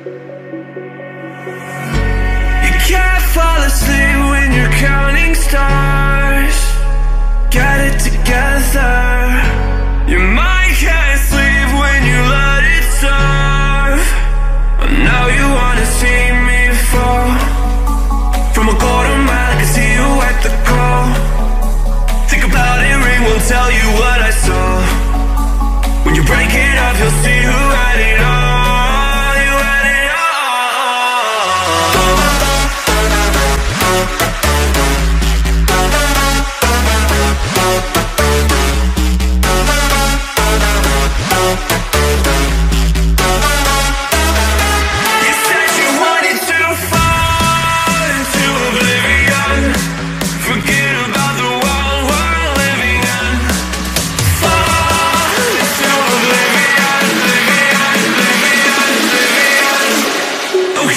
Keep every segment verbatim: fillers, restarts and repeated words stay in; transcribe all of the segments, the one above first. You can't fall asleep when you're counting stars. Get it together. Your mind can't sleep when you let it serve. But now you wanna see me fall from a quarter mile. I can see you at the call. Think about it, ring won't tell you what I saw. When you break it up, you'll see who had it all.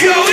Yo!